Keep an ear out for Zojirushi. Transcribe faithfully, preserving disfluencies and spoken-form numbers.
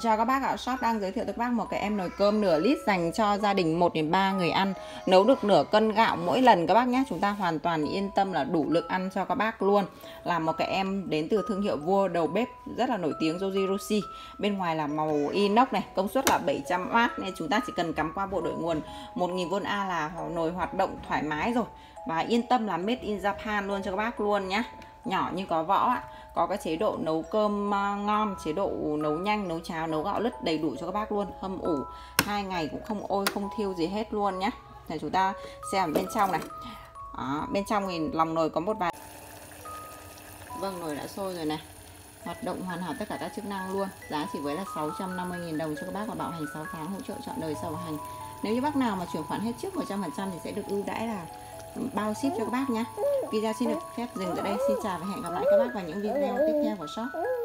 Chào các bác ạ, shop đang giới thiệu tới các bác một cái em nồi cơm nửa lít dành cho gia đình một đến ba người ăn. Nấu được nửa cân gạo mỗi lần các bác nhé. Chúng ta hoàn toàn yên tâm là đủ lực ăn cho các bác luôn. Là một cái em đến từ thương hiệu vua đầu bếp rất là nổi tiếng Zojirushi. Bên ngoài là màu inox này, công suất là bảy trăm oát. Nên chúng ta chỉ cần cắm qua bộ đổi nguồn một nghìn vôn A là nồi hoạt động thoải mái rồi. Và yên tâm là made in Japan luôn cho các bác luôn nhé. Nhỏ như có võ ạ, có cái chế độ nấu cơm ngon, chế độ nấu nhanh, nấu cháo, nấu gạo lứt đầy đủ cho các bác luôn. Hâm ủ hai ngày cũng không ôi, không thiêu gì hết luôn nhé. Này chúng ta xem bên trong này. Đó, bên trong thì lòng nồi có một vài. Vâng, nồi đã sôi rồi này. Hoạt động hoàn hảo tất cả các chức năng luôn. Giá chỉ với là sáu trăm năm mươi nghìn đồng cho các bác và bảo hành sáu tháng, hỗ trợ trọn đời sau bảo hành. Nếu như bác nào mà chuyển khoản hết trước một trăm phần trăm thì sẽ được ưu đãi là bao ship cho các bác nhé. Video xin được phép dừng tại đây. Xin chào và hẹn gặp lại các bác vào những video tiếp theo của shop.